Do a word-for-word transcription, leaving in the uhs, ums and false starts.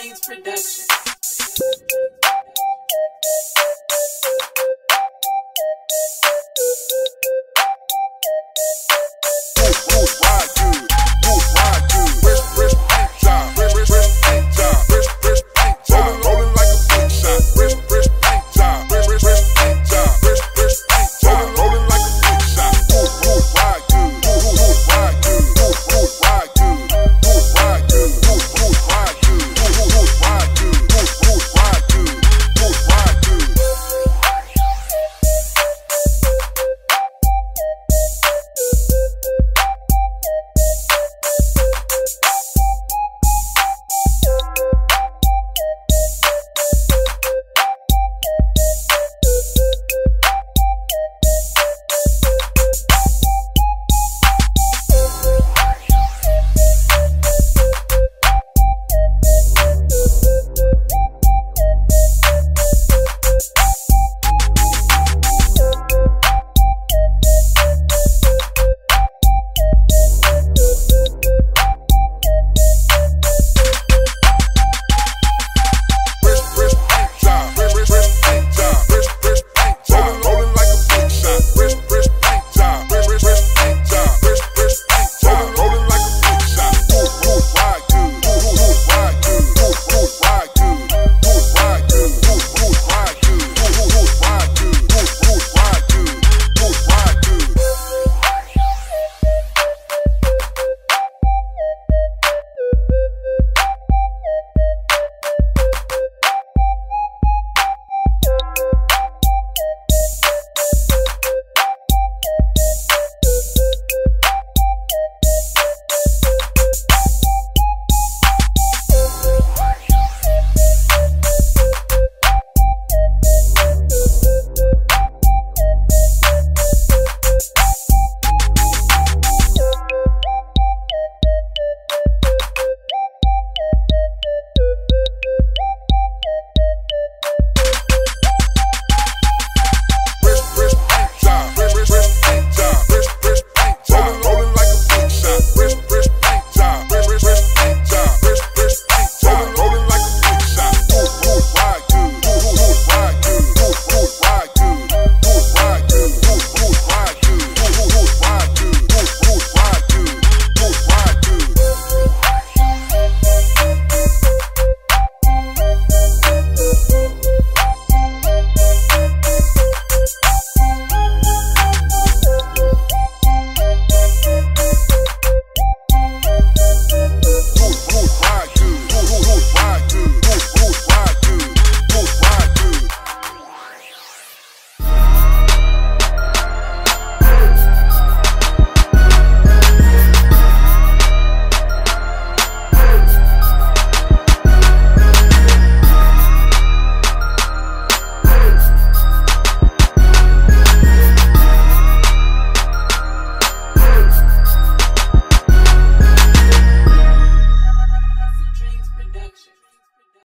Dreams Production.